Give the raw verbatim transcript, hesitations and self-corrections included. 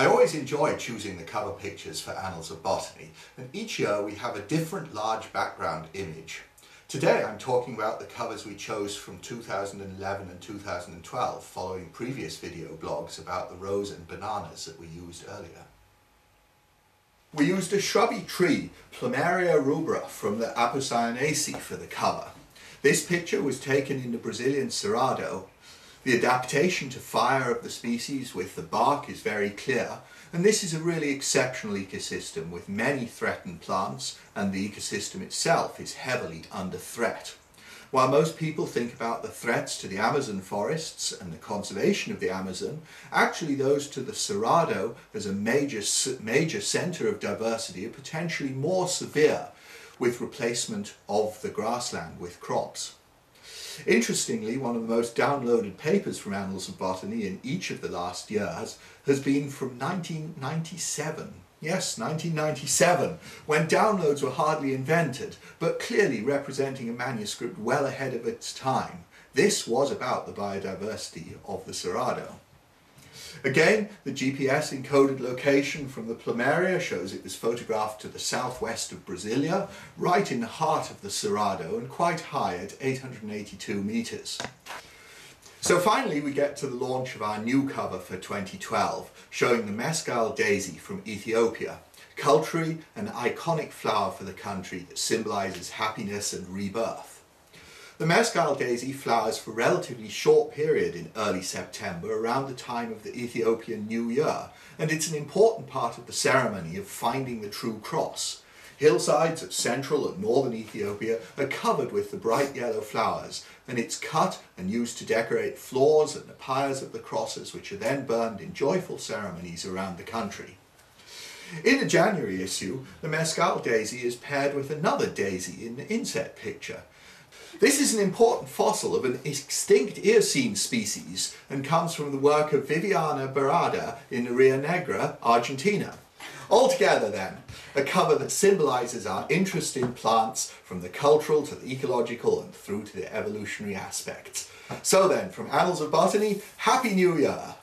I always enjoy choosing the cover pictures for Annals of Botany, and each year we have a different large background image. Today I'm talking about the covers we chose from two thousand eleven and two thousand twelve, following previous video blogs about the rose and bananas that we used earlier. We used a shrubby tree, Plumeria rubra, from the Apocynaceae for the cover. This picture was taken in the Brazilian Cerrado. The adaptation to fire of the species with the bark is very clear, and this is a really exceptional ecosystem with many threatened plants, and the ecosystem itself is heavily under threat. While most people think about the threats to the Amazon forests and the conservation of the Amazon, actually those to the Cerrado as a major, major centre of diversity are potentially more severe with replacement of the grassland with crops. Interestingly, one of the most downloaded papers from Annals of Botany in each of the last years has been from nineteen ninety-seven. Yes, nineteen ninety-seven, when downloads were hardly invented, but clearly representing a manuscript well ahead of its time. This was about the biodiversity of the Cerrado. Again, the G P S encoded location from the Plumeria shows it was photographed to the southwest of Brasilia, right in the heart of the Cerrado and quite high at eight hundred eighty-two metres. So finally we get to the launch of our new cover for twenty twelve, showing the Meskel daisy from Ethiopia, culturally an iconic flower for the country that symbolises happiness and rebirth. The mescal daisy flowers for a relatively short period in early September, around the time of the Ethiopian New Year, and it's an important part of the ceremony of finding the true cross. Hillsides of central and northern Ethiopia are covered with the bright yellow flowers, and it's cut and used to decorate floors and the pyres of the crosses, which are then burned in joyful ceremonies around the country. In the January issue, the mescal daisy is paired with another daisy in the inset picture. This is an important fossil of an extinct Eocene species and comes from the work of Viviana Barada in the Rio Negra, Argentina. Altogether then, a cover that symbolises our interest in plants from the cultural to the ecological and through to the evolutionary aspects. So then, from Annals of Botany, Happy New Year!